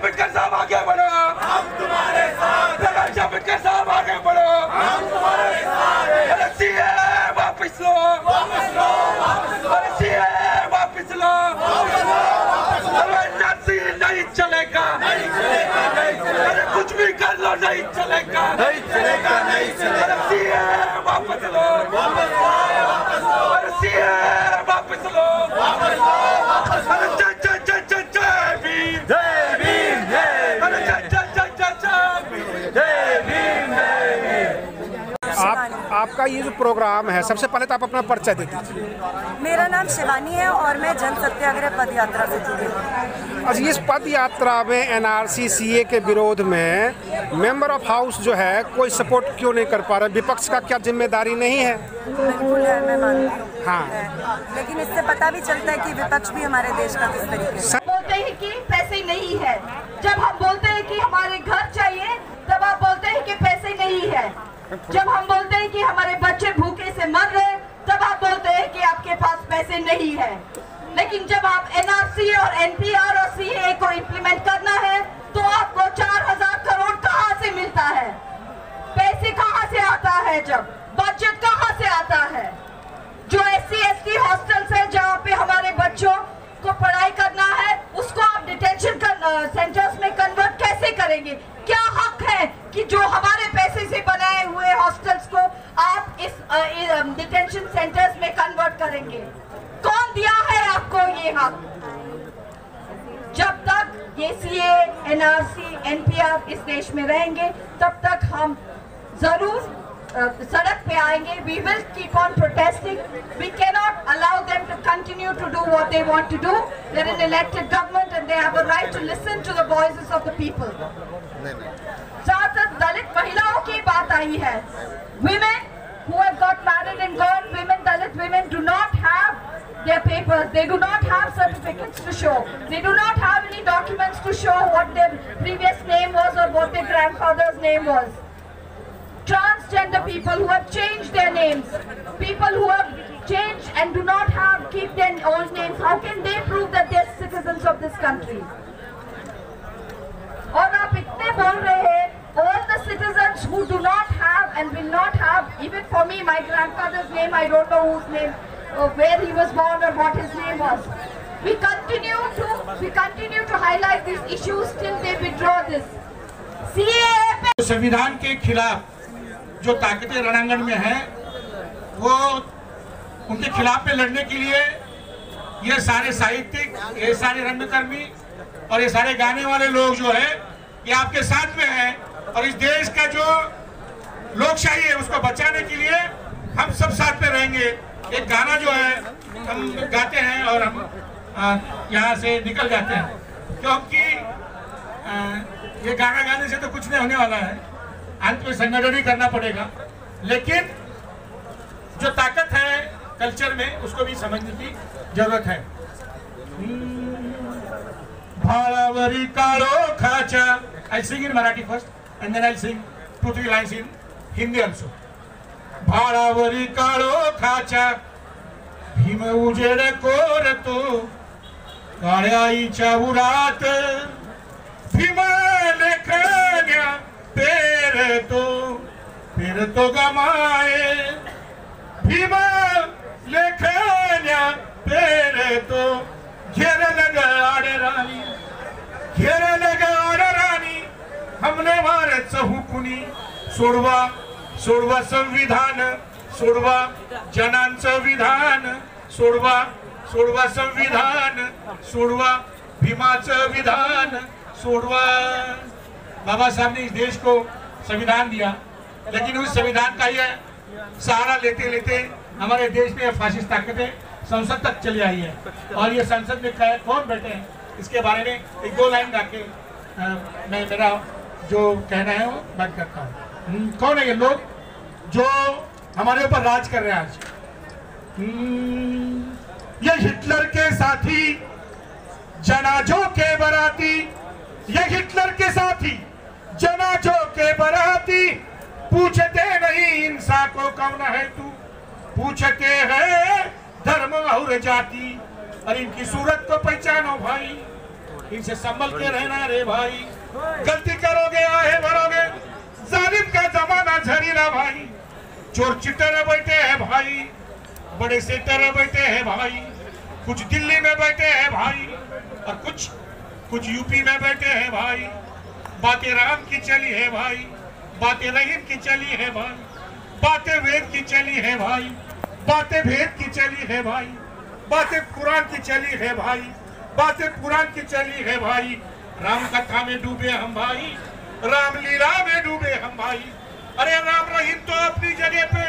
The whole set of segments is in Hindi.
आंबेडकर साहब आगे बढ़ो, हम तुम्हारे साथ। प्रकाश आंबेडकर साहब आगे बढ़ो, हम तुम्हारे साथ। सीएए वापस लो, वापस लो, सीएए वापस लो, वापस लो। एनआरसी नहीं चलेगा, नहीं चलेगा, नहीं चलेगा। कुछ भी कर लो, नहीं चलेगा, नहीं चलेगा, नहीं चलेगा। सीएए वापस लो, वापस लो, वापस लो। सीएए वापस लो, वापस लो, वापस लो। जय जय जय जय जय भीम, जय भीम, जय। अरे जय जय जय जय जय, जय भीम, जय भीम। आपका ये जो प्रोग्राम है, सबसे पहले तो आप अपना परिचय देती। मेरा नाम शिवानी है और मैं जन सत्याग्रह पद यात्रा से जुड़ी हूँ। आज इस पद यात्रा में एनआरसी सीए के विरोध में मेंबर ऑफ हाउस जो है कोई सपोर्ट क्यों नहीं कर पा रहा? विपक्ष का क्या जिम्मेदारी नहीं है? बिल्कुल है, मैं मानती हूँ। हाँ, लेकिन इससे पता भी चलता है कि विपक्ष भी हमारे देश का किस तरीके से बोलते हैं कि पैसे नहीं है। जब हम बोलते हैं कि हमारे घर चाहिए, तब आप बोलते हैं कि पैसे नहीं है। जब हम बोलते हैं कि हमारे बच्चे भूखे से मर रहे, तब आप बोलते हैं कि आपके पास पैसे नहीं है। लेकिन जब आप एनआरसी और एनपीआर और सीएए को इम्प्लीमेंट करना है, तो आपको 4000 करोड़ कहाँ से मिलता है? पैसे कहाँ से आता है? जब बजट कहाँ से आता है? जो SC ST हॉस्टल्स है, जहाँ पे हमारे बच्चों को पढ़ाई करना है, उसको आप डिटेंशन सेंटर्स में कन्वर्ट कैसे करेंगे? क्या हक है कि जो हमारे पैसे से बनाए हुए हॉस्टल्स को आप इस डिटेंशन सेंटर्स में कन्वर्ट करेंगे? कौन दिया है आपको ये हक? जब तक ये सीए, एनआरसी, एनपीआर इस देश में रहेंगे, तब तक हम जरूर सड़क पे आएंगे। We will keep on protesting. We can not allow them to continue to do what they want to do. They are an elected government and they have a right to listen to the voices of the people. जहाँ तक दलित महिलाओं की बात आई है, women who have got married and gone, women, Dalit women do not have their papers. They do not have certificates to show. They do not have any documents to show what their previous name was or what their grandfather's name was. Transgender people who have changed their names, people who have changed and do not have keep their old names, how can they prove that they're citizens of this country? और आप इतने बोल रहे हैं, all the citizens who do not have and will not have, even for me, my grandfather's name, I don't know whose name, where he was born or what his name was. We continue to highlight these issues till they withdraw this. CAA पे संविधान के खिलाफ जो ताकतें रणांगन में हैं, वो उनके खिलाफ पे लड़ने के लिए ये सारे साहित्यिक, ये सारे रंगकर्मी और ये सारे गाने वाले लोग जो है, ये आपके साथ में हैं। और इस देश का जो लोकशाही है, उसको बचाने के लिए हम सब साथ में रहेंगे। एक गाना जो है हम गाते हैं और हम यहाँ से निकल जाते हैं, क्योंकि ये गाना गाने से तो कुछ नहीं होने वाला है। अंत में संगठन ही करना पड़ेगा, लेकिन जो ताकत है कल्चर में, उसको भी समझने की जरूरत है। भाड़ावरी कारो खाचा। I'll sing in Marathi first, and then I'll sing 2-3 lines in Hindi also. भाड़ावरी कारो खाचा भीम उजेड़ कोर तो काळ्याई चावुरात भीमाने खाण्या तेरे तो गमाए भीमा लेखाण्या तेरे तो घेर लगा आड़े रानी घेरे लगा आड़े रानी हमने भारत हुकुनी सोडवा संविधान सोडवा जनांचं विधान सोडवा संविधान सोडवा भीमाचं विधान सोडवा। बाबा साहब ने इस देश को संविधान दिया, लेकिन उस संविधान का ये सहारा लेते लेते हमारे देश में फासिस्ट ताकतें संसद तक चली आई है। और ये संसद में कौन बैठे हैं, इसके बारे में एक दो लाइन गा के मैं मेरा जो कहना है वो बंद करता हूँ। कौन है ये लोग जो हमारे ऊपर राज कर रहे हैं आज? ये हिटलर के साथी जनाजों के बराती, ये हिटलर के साथी जनाजों के बराती पूछते नहीं इंसान को कौन है तू, पूछते हैं धर्म और जाति। और इनकी सूरत को पहचानो भाई, इनसे संभल के रहना रे भाई, गलती करोगे आहे भरोगे, जालिम का जमाना झरीना भाई। चोर चिटर बैठे हैं भाई, बड़े सेटर बैठे हैं भाई, कुछ दिल्ली में बैठे हैं भाई और कुछ यूपी में बैठे हैं भाई। बातें राम की चली है भाई, बातें रहीम की चली है भाई, बातें वेद की चली है भाई, बातें भेद की चली है भाई, बातें कुरान की चली है भाई, बातें कुरान की चली है भाई। राम कथा में डूबे हम भाई, रामलीला में डूबे हम भाई। अरे राम रहीम तो अपनी जगह पे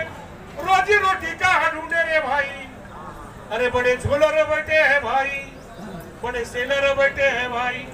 रोजी रोटी का ढूंढे रे भाई। अरे बड़े झोलर बैठे हैं भाई, बड़े सेलर बैठे हैं भाई,